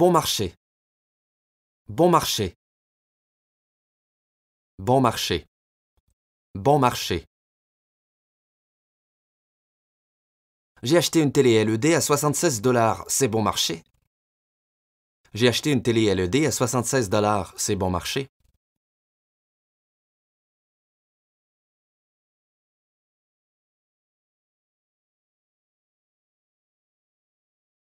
Bon marché. Bon marché. Bon marché. Bon marché. J'ai acheté une télé LED à 76 $, c'est bon marché. J'ai acheté une télé LED à 76 $, c'est bon marché.